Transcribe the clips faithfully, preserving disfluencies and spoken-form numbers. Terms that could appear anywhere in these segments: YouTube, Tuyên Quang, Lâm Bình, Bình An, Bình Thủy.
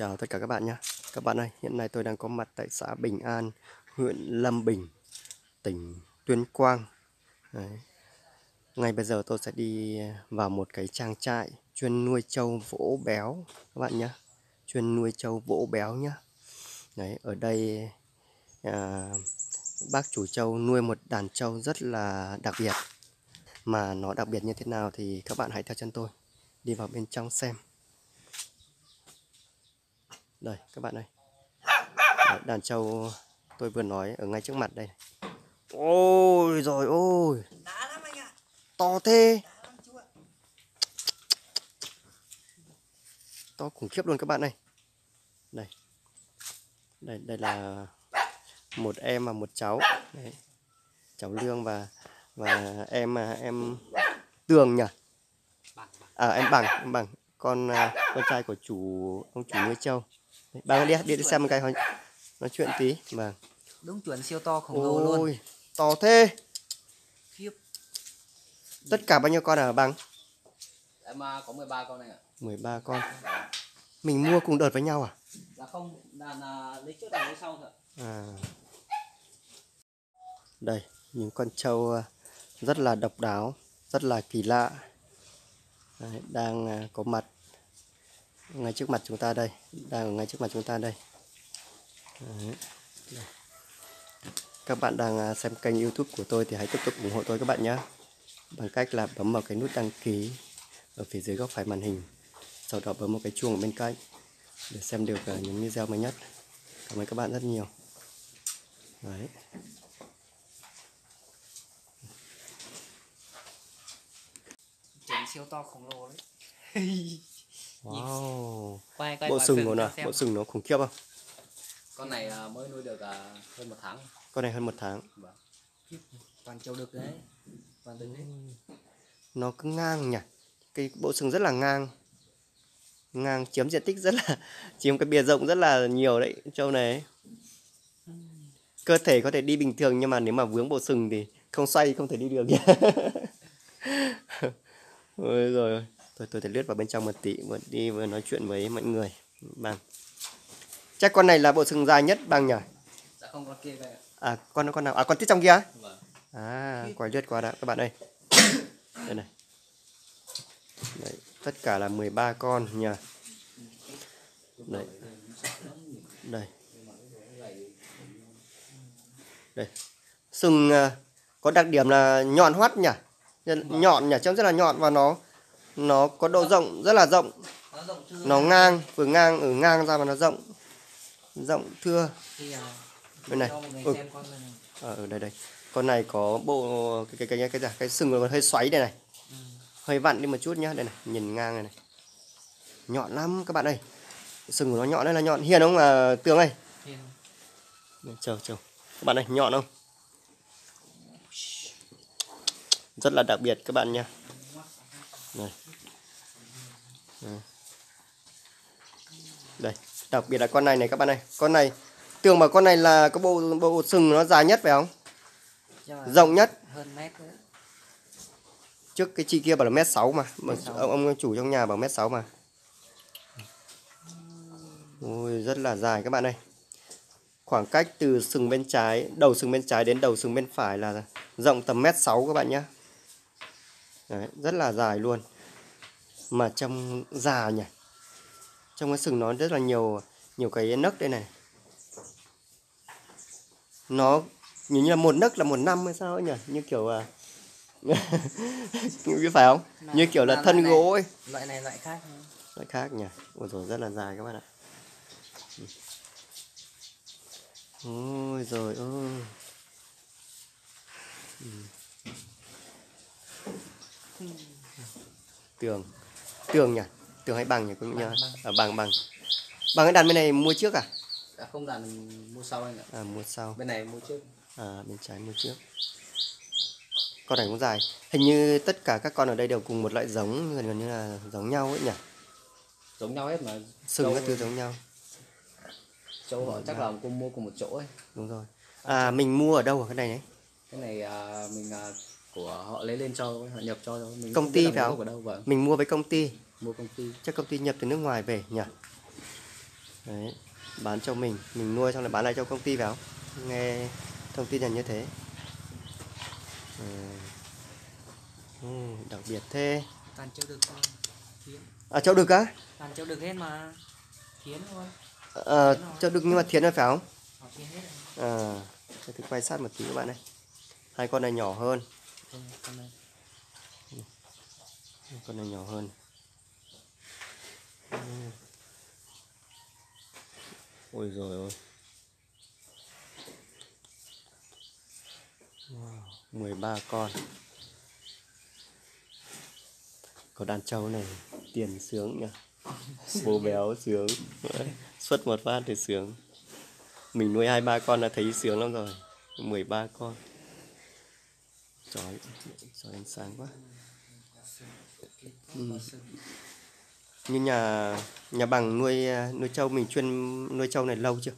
Chào tất cả các bạn nhé. Các bạn ơi, hiện nay tôi đang có mặt tại xã Bình An, huyện Lâm Bình, tỉnh Tuyên Quang. Đấy. Ngay bây giờ tôi sẽ đi vào một cái trang trại chuyên nuôi trâu vỗ béo các bạn nhé. Chuyên nuôi trâu vỗ béo nhé. Đấy, ở đây à, bác chủ trâu nuôi một đàn trâu rất là đặc biệt. Mà nó đặc biệt như thế nào thì các bạn hãy theo chân tôi đi vào bên trong xem. Đây các bạn ơi, đàn trâu tôi vừa nói ở ngay trước mặt đây. Ôi rồi ôi, to thế, to khủng khiếp luôn các bạn ơi. Đây, đây đây là một em và một cháu, đấy. Cháu Lương và và em em Tường nhỉ? À em Bằng, em Bằng, con con trai của chủ ông chủ nuôi trâu. Bạn đi đi, đi xem một cái hỏi, nói chuyện tí mà. Đúng chuẩn siêu to khổng lồ luôn. To thế. Khiếp. Tất cả bao nhiêu con ở Bằng? Mà có mười ba con này ạ. À? mười ba con. Mình mua cùng đợt với nhau à? Là không, đàn là lấy trước đàn lấy sau thôi. À. Đây, những con trâu rất là độc đáo, rất là kỳ lạ. Đấy, đang có mặt ngay trước mặt chúng ta đây, đang ở ngay trước mặt chúng ta đây. Đấy. Đây. Các bạn đang xem kênh YouTube của tôi thì hãy tiếp tục ủng hộ tôi các bạn nhé, bằng cách là bấm vào cái nút đăng ký ở phía dưới góc phải màn hình, sau đó bấm vào cái chuông ở bên cạnh để xem được những video mới nhất. Cảm ơn các bạn rất nhiều. Đấy. Chỉnh siêu to khổng lồ đấy. Wow, quay, quay, bộ sừng của nó, bộ sừng nó khủng khiếp không? Con này mới nuôi được hơn một tháng. Con này hơn một tháng. Vâng. Toàn trâu đực đấy, toàn đực đấy. Nó cứ ngang nhỉ, cái bộ sừng rất là ngang, ngang chiếm diện tích rất là, chiếm cái bìa rộng rất là nhiều đấy, trâu này. Cơ thể có thể đi bình thường nhưng mà nếu mà vướng bộ sừng thì không xoay không thể đi được nhỉ. Ôi giời ơi. Tôi, tôi sẽ lướt vào bên trong một tí, vừa đi vừa nói chuyện với mọi người. Bằng, chắc con này là bộ sừng dài nhất Bằng nhỉ? Dạ không, con kia đây. À con con nào? À con tiếp trong kia. Vâng. À quay lướt qua đã các bạn ơi. Đây này. Đấy, tất cả là mười ba con nhỉ. Đây. Đây. Đây. Sừng có đặc điểm là nhọn hoắt nhỉ. Nhọn nhỉ, trông rất là nhọn và nó nó có độ rộng rất là rộng, nó, rộng nó ngang vừa ngang ở ngang ra mà nó rộng rộng thưa bên này. Ừ. À, ở đây đây con này có bộ cái cái cái cái cái, cái sừng nó hơi xoáy đây này, hơi vặn đi một chút nhá. Đây này, nhìn ngang này, này. Nhọn lắm các bạn ơi, sừng của nó nhọn, đây là nhọn hiền không là Tường ơi? Chờ chờ các bạn ơi, nhọn không, rất là đặc biệt các bạn nha. Đây. Đây, đặc biệt là con này này các bạn ơi. Con này Tường mà con này là có bộ bộ sừng nó dài nhất phải không? Rộng nhất, hơn mét nữa. Trước cái chị kia bảo là mét sáu mà, mà ông, ông chủ trong nhà bảo mét sáu mà. Ôi rất là dài các bạn ơi. Khoảng cách từ sừng bên trái, đầu sừng bên trái đến đầu sừng bên phải là rộng tầm mét sáu các bạn nhé. Đấy, rất là dài luôn. Mà trong già nhỉ, trong cái sừng nó rất là nhiều nhiều cái nấc đây này. Nó như là một nấc là một năm hay sao ấy nhỉ? Như kiểu à biết phải không? Này, như kiểu là thân gỗ ấy. Loại này loại khác. Loại khác nhỉ. Ôi giời, rất là dài các bạn ạ. Ôi giời ơi. Ừ. Tường Tường nhỉ? Tường hay Bằng nhỉ? Cũng nhờ. À, bằng bằng Bằng cái đàn bên này mua trước à? À không, đàn mua sau anh ạ. À mua sau. Bên này mua trước. À bên trái mua trước. Con này cũng dài. Hình như tất cả các con ở đây đều cùng một loại giống, gần gần như là giống nhau ấy nhỉ? Giống nhau hết mà. Sừng các thứ giống nhau. Chỗ họ chắc là cô mua cùng một chỗ ấy. Đúng rồi. À mình mua ở đâu ở cái này đấy? Cái này à, mình à, của họ lấy lên cho, họ nhập cho mình. Công ty phải không? Đâu, vâng. Mình mua với công ty. Mua công ty. Chắc công ty nhập từ nước ngoài về nhỉ? Đấy, bán cho mình, mình nuôi xong lại bán lại cho công ty vào. Nghe thông tin là như thế. Ừ, đặc biệt thế. Toàn châu đực thôi. Thiến. À, châu đực á? Toàn châu đực hết mà. Thiến thôi. Ờ, à, châu đực nhưng mà thiến rồi phải không? Thiến hết rồi. À, tôi thử quay sát một tí các bạn này. Hai con này nhỏ hơn. Ừ, con này. Con này nhỏ hơn. Ừ. Ôi giời ơi. Wow, mười ba con. Có đàn trâu này tiền sướng nhỉ. Bố béo sướng. Xuất một phát thì sướng. Mình nuôi hai ba con là thấy sướng lắm rồi. mười ba con. Trời, trời ánh sáng quá. Ừ. Như nhà nhà bằng nuôi nuôi trâu, mình chuyên nuôi trâu này lâu chưa?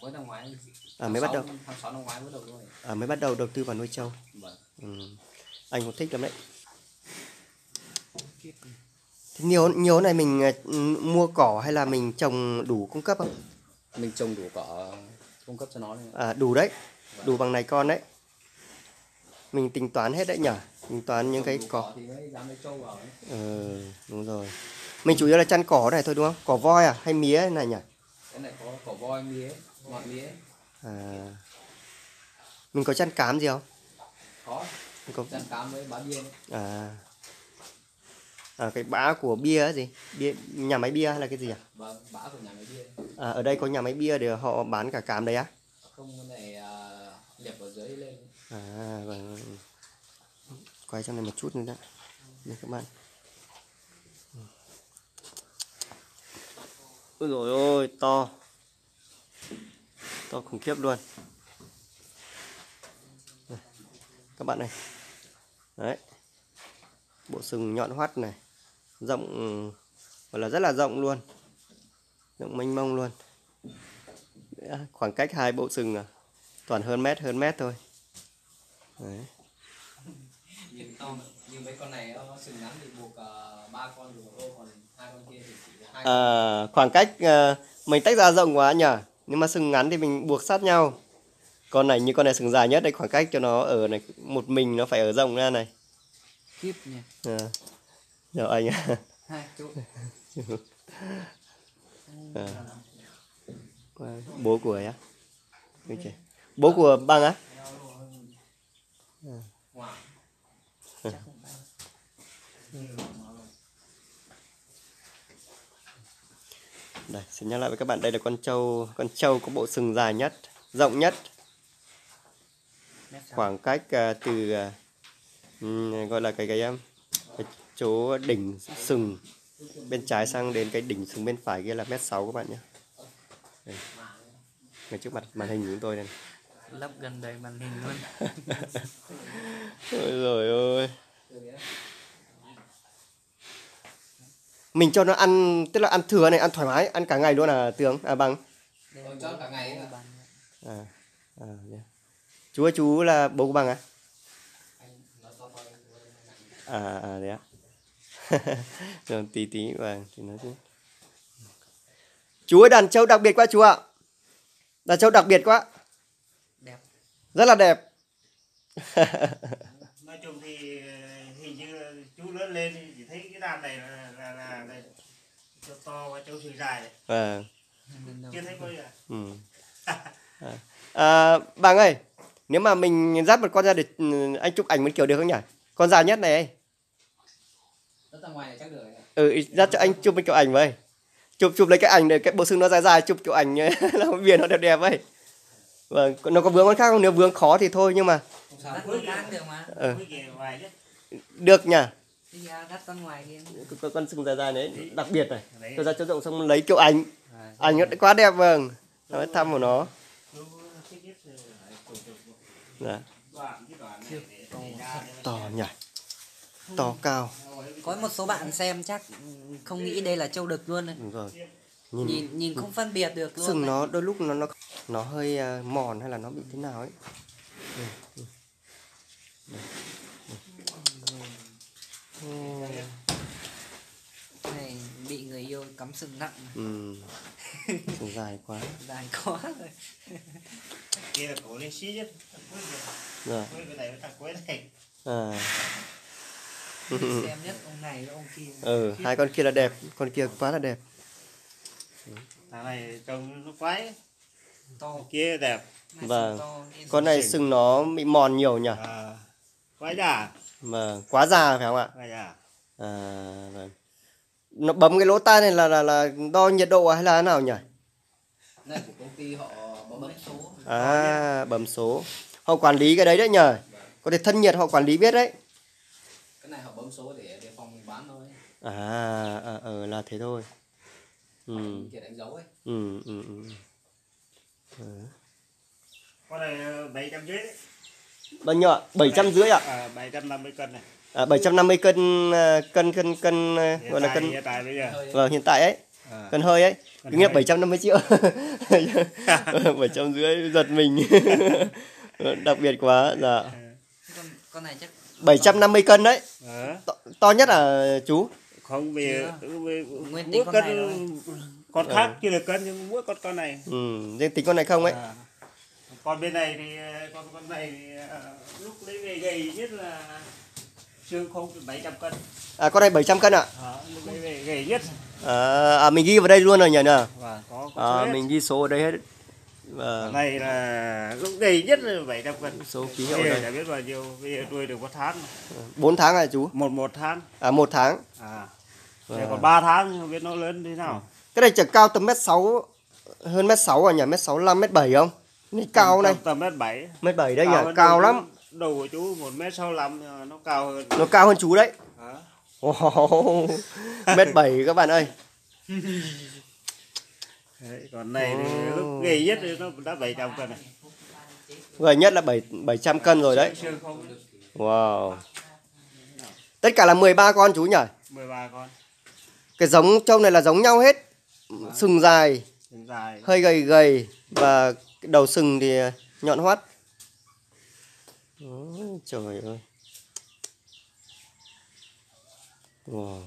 Mới năm ngoái. À mới bắt đầu. Tháng sáu năm ngoái mới đầu nuôi. À mới bắt đầu đầu tư vào nuôi trâu. Vâng. Ừ. Anh cũng thích lắm đấy. Thế nhiều nhiều này mình mua cỏ hay là mình trồng đủ cung cấp không? Mình trồng đủ cỏ cung cấp cho nó. À đủ đấy, vâng. Đủ bằng này con đấy. Mình tính toán hết đấy nhỉ? Tính toán những cái cỏ. Ừ, đúng rồi. Mình chủ yếu là chăn cỏ này thôi đúng không? Cỏ voi à hay mía này nhỉ? Cái này có cỏ voi, mía, ngọt mía. À. Mình có chăn cám gì không? Có. Mình có chăn cám với bã bia. À. À cái bã của bia ấy gì? Bia nhà máy bia hay là cái gì à? Vâng, bã của nhà máy bia. À ở đây có nhà máy bia để họ bán cả cám đấy á? Không, cái này nhập ở dưới lên. À vâng. Quay trong này một chút nữa đã. Đây các bạn. Ôi dồi ôi, to. To khủng khiếp luôn. Đây, các bạn này. Đấy. Bộ sừng nhọn hoắt này. Rộng, gọi là rất là rộng luôn. Rộng mênh mông luôn. Đấy, khoảng cách hai bộ sừng à. Toàn hơn mét, hơn mét thôi. Đấy. Nhìn to, như mấy con này nó sừng ngắn thì buộc ba uh, con được thôi, còn hai con kia thì chỉ hai. À, khoảng cách uh, mình tách ra rộng quá nhỉ. Nhưng mà sừng ngắn thì mình buộc sát nhau. Con này như con này sừng dài nhất đây, khoảng cách cho nó ở này một mình nó phải ở rộng ra này. Tiếp nhỉ. À. Giờ anh. Hai chú. À. Bố của ấy á. Okay. Bố của Băng á. À. Ừ. Đây, xin nhắc lại với các bạn, đây là con trâu, con trâu có bộ sừng dài nhất, rộng nhất. Khoảng cách uh, từ uh, gọi là cái cái, cái chỗ đỉnh sừng bên trái sang đến cái đỉnh sừng bên phải kia là mét sáu các bạn nhé. Đây. Ngay trước mặt màn hình của chúng tôi đây. Lấp gần đầy màn hình luôn. Ôi giời ơi. Mình cho nó ăn, tức là ăn thừa này, ăn thoải mái, ăn cả ngày luôn à Tướng, à Bằng? Tôi cho cả ngày à. À, à yeah. Chú ơi, chú là bố của Bằng à? À, à đấy ạ. Rồi tí tí Bằng thì nói chứ. Chú ơi, đàn trâu đặc biệt quá chú ạ. Đàn trâu đặc biệt quá. Rất là đẹp. Nói chung thì hình như chú lớn lên thì chỉ thấy cái đàn này là, là, là, là châu to và châu sừng dài đấy. À. Chưa thấy coi à? Ừ. À. À, Bằng ơi, nếu mà mình dắt một con ra để anh chụp ảnh một kiểu được không nhỉ? Con già nhất này ấy. Dắt ra ngoài chắc được. Ừ, dắt cho anh chụp một kiểu ảnh với. Chụp chụp lấy cái ảnh để cái bộ sừng nó dài dài, chụp kiểu ảnh là biển nó đẹp đẹp ấy. Vâng, nó có vướng con khác không? Nếu vướng khó thì thôi nhưng mà được mà. Ừ. Được nhỉ? Con sừng dài dài đấy, đặc biệt này. Tôi ra chỗ rộng xong lấy kiểu ảnh. Ảnh nó quá đẹp vâng. Nó thăm của nó. Đó. To nhỉ. To cao. Có một số bạn xem chắc không nghĩ đây là trâu đực luôn đấy. Đúng rồi. Nhìn, nhìn nhìn không phân biệt được luôn. Sừng nó đôi lúc nó nó nó hơi uh, mòn hay là nó bị thế nào ấy. Đây, đây. Đây. Đây. Đây. Đây. bị người yêu cắm sừng nặng. Ừ. Sừng dài quá. Dài quá rồi. Kia là cổ lên xí chứ. Rồi. Cái này thằng cuối này. À. Xem nhất ông này với ông kia. Ừ, hai con kia là đẹp, con kia quá là đẹp. Thằng này trông nó quái. To. Kia đẹp. Vâng. Con này sừng nó bị mòn nhiều nhỉ? À. Quá già. Mà quá già phải không ạ? Quá già. À, vâng. Nó bấm cái lỗ tai này là là là đo nhiệt độ hay là thế nào nhỉ? Này của công ty họ bấm số. À, bấm số. Họ quản lý cái đấy đấy nhỉ? Có thể thân nhiệt họ quản lý biết đấy. Cái này họ bấm số để để phòng bán thôi. À, ờ à, à, là thế thôi. Ừ. Để đánh dấu ấy. Ừ ừ ừ. Ừ. Con này bảy trăm rưỡi đấy. Bao nhiêu ạ? bảy trăm rưỡi ạ? À, bảy trăm năm mươi cân này. À, bảy trăm năm mươi cân cân cân cân hiện gọi là cân hiện tại bây giờ. Vâng, hiện tại ấy. À. Cân hơi ấy. Cứ nghe bảy trăm năm mươi triệu. bảy trăm rưỡi giật mình. Đặc biệt quá là con, con này chắc bảy trăm năm mươi cân đấy. À. To, to nhất là chú. Không về nguyên tính con cân, này thôi. Con khác à. Chưa được cân nhưng mỗi con con này. Ừ, nên tính con này không ấy. À. Con bên này thì con con này thì, uh, lúc lấy về gầy nhất là xương không bảy trăm cân. À, con này bảy trăm cân ạ? À, lúc lấy về gầy nhất. À, à mình ghi vào đây luôn rồi nhỉ nè. Vâng, có, có à, mình ghi số ở đây hết. Vâng. Con này là lúc gầy nhất là bảy trăm cân. Số ký hiệu đây. Chả biết bao nhiêu, bây giờ nuôi được một tháng. bốn tháng hả chú? Một một tháng. À, một tháng. À. Vâng. Còn ba tháng không biết nó lớn thế nào. Cái này chẳng cao tầm mét sáu, hơn mét sáu à nhỉ? mét sáu mươi lăm, mét bảy không? Này cao này tầm mét bảy. mét bảy đấy nhỉ, cao lắm. Đầu của chú một mét sáu mươi lăm nó cao hơn. Nó cao hơn chú đấy. Hả? Wow. mét bảy các bạn ơi. Đấy, còn này thì lúc gầy nhất thì nó đã bảy trăm cân này. Gầy nhất là bảy trăm cân rồi đấy. Wow. Tất cả là mười ba con chú nhỉ? mười ba con. Cái giống trông này là giống nhau hết. Sừng dài, sừng dài, hơi gầy gầy và đầu sừng thì nhọn hoắt. Oh, trời ơi. Wow.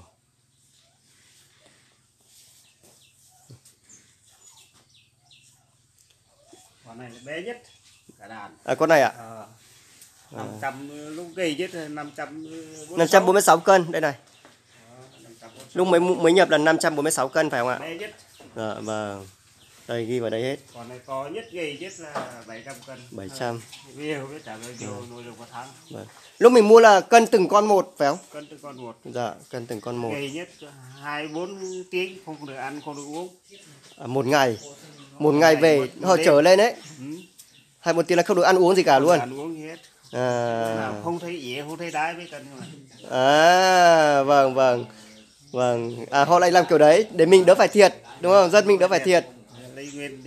Con này là bé nhất cả đàn. À, con này ạ? À? À, năm trăm à. Lúc gầy nhất là năm trăm bốn mươi sáu cân đây này. À, lúc mới mới nhập là năm trăm bốn mươi sáu cân phải không ạ? Bé nhất. Dạ vâng. Đây ghi vào đây hết. Còn này có nhất gầy nhất là bảy trăm cân. bảy trăm. Bây giờ trả bao nhiêu nuôi được một tháng. Vâng. Lúc mình mua là cân từng con một phải không? Cân từng con một. Dạ, cân từng con một. Gầy nhất hai mươi bốn tiếng không được ăn không được uống. À, một ngày. Một ngày về họ trở lên đấy. Ừ. hai mươi bốn tiếng là không được ăn uống gì cả luôn. Ăn uống gì hết. À. Không thấy dĩa, không thấy đái với cân mà. À, vâng vâng. Vâng, à họ lại làm kiểu đấy để mình đỡ phải thiệt, đúng không? Dân mình đỡ phải thiệt. Lấy nguyên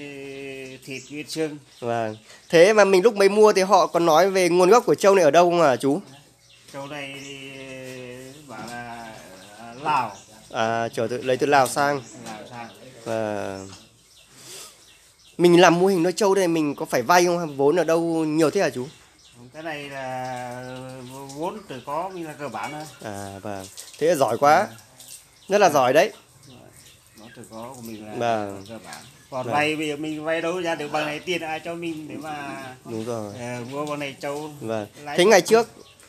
thịt nguyên xương. Vâng. Thế mà mình lúc mới mua thì họ còn nói về nguồn gốc của trâu này ở đâu không hả chú? Trâu này thì bảo là Lào. À, trở từ lấy từ Lào sang. Lào sang. Và mình làm mô hình nuôi trâu này mình có phải vay không? Vốn ở đâu nhiều thế hả chú? Cái này là vốn từ có như là cơ bản thôi. À vâng. Thế là giỏi quá. À. Rất là à. Giỏi đấy. Nó từ có của mình là vâng. Cơ bản. Còn vay bây giờ mình vay đâu ra được bằng này tiền ai cho mình để mà đúng rồi. Uh, mua bằng này trâu. Vâng. Thế ngày trước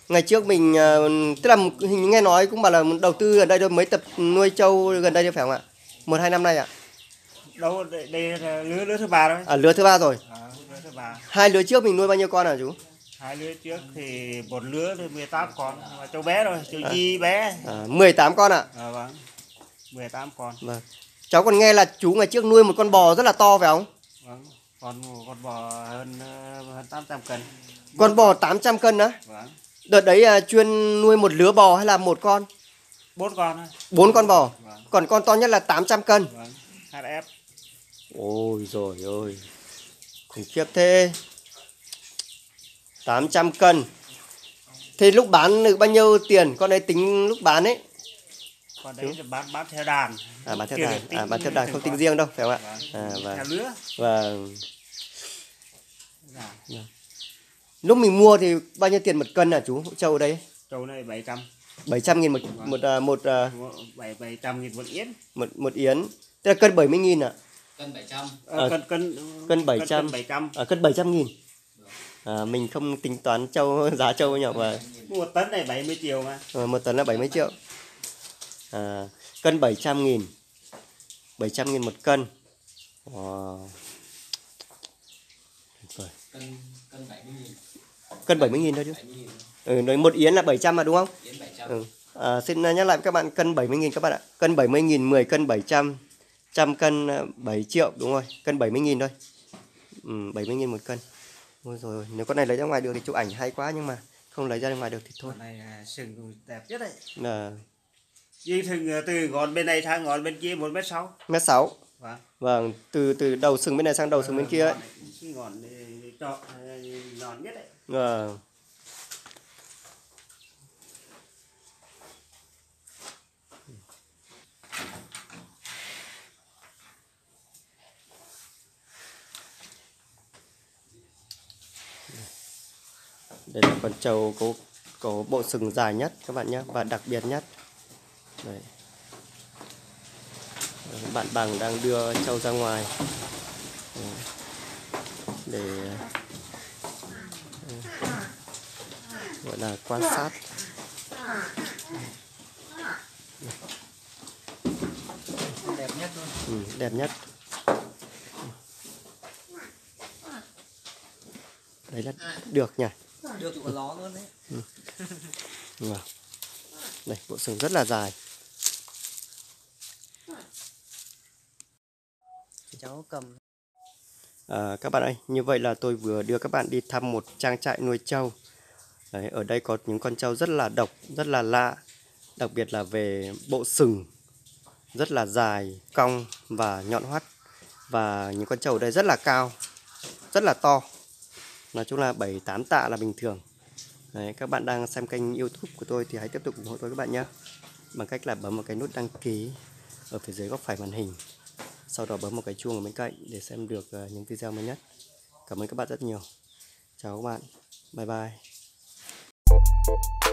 ngày trước mình uh, tức là hình nghe nói cũng bảo là đầu tư ở đây đôi mấy tập nuôi trâu gần đây phải không ạ? Một hai năm nay ạ. Đâu đây, đây là lứa lứa thứ ba thôi. À lứa thứ ba rồi. À, lứa thứ ba. Hai lứa trước mình nuôi bao nhiêu con hả chú? Hai lứa trước thì một lứa thì mười tám con mà trâu bé rồi, trâu di à. Bé. À, mười tám con ạ. À vâng. mười tám con. Vâng. Cháu còn nghe là chú ngày trước nuôi một con bò rất là to phải không? Vâng, con, con bò hơn, hơn tám trăm cân. Con bò tám trăm cân á? Vâng. Đợt đấy chuyên nuôi một lứa bò hay là một con? Bốn con. Bốn con bò. Vâng. Còn con to nhất là tám trăm cân. Vâng, hát ép. Ôi giời ơi, khủng khiếp thế. tám trăm cân. Thế lúc bán được bao nhiêu tiền? Con đấy tính lúc bán ấy. Còn đấy là bán, bán theo đàn. À bán theo đàn, à, bán theo đàn không tính riêng đâu, phải không ạ? À, vâng. Theo lứa. Vâng. Lúc mình mua thì bao nhiêu tiền một cân hả chú? Trâu đây? Trâu này bảy trăm. bảy trăm nghìn một một một bảy trăm nghìn một yến. Một một yến. Tức là cân bảy mươi nghìn ạ. Cân bảy trăm. À, cân cân cân bảy trăm. À, cân bảy trăm nghìn. À, mình không tính toán trâu, giá trâu nhỏ mà. Một tấn này bảy mươi triệu mà. À, một tấn là bảy mươi triệu. À, cân bảy trăm nghìn. bảy trăm nghìn một cân. Wow. Cân cân bảy mươi nghìn. Cân bảy mươi nghìn thôi chứ. Ừ, nói một yến là bảy trăm mà đúng không? Yến bảy trăm. Ừ. À, xin nhắc lại các bạn, cân bảy mươi nghìn các bạn ạ. Cân bảy mươi nghìn, mười cân bảy trăm, một trăm cân bảy triệu, đúng rồi, cân bảy mươi nghìn thôi. Ừ, bảy mươi nghìn một cân. Ôi rồi, nếu con này lấy ra ngoài được thì chụp ảnh hay quá, nhưng mà không lấy ra ngoài được thì thôi. Con này sừng đẹp nhất đấy. Là duy thường từ ngón bên này sang ngón bên kia một mét sáu. một mét sáu. Vâng. Vâng, từ từ đầu sừng bên này sang đầu sừng bên kia ấy. Cái ngón này trọ nhọn nhất đấy. Vâng. Đây là con trâu có, có bộ sừng dài nhất các bạn nhé, và đặc biệt nhất. Đấy. Bạn Bằng đang đưa trâu ra ngoài để gọi là quan sát. Đẹp nhất luôn. Ừ, đẹp nhất. Đấy là được nhỉ. Được có ló luôn đấy. Ừ. Wow. Đây, bộ sừng rất là dài. Cháu cầm. À, các bạn ơi, như vậy là tôi vừa đưa các bạn đi thăm một trang trại nuôi trâu. Đấy, ở đây có những con trâu rất là độc, rất là lạ. Đặc biệt là về bộ sừng rất là dài, cong và nhọn hoắt. Và những con trâu ở đây rất là cao, rất là to. Nói chung là bảy tám tạ là bình thường. Đấy, các bạn đang xem kênh YouTube của tôi thì hãy tiếp tục ủng hộ tôi các bạn nhé, bằng cách là bấm một cái nút đăng ký ở phía dưới góc phải màn hình, sau đó bấm một cái chuông ở bên cạnh để xem được những video mới nhất. Cảm ơn các bạn rất nhiều. Chào các bạn. Bye bye.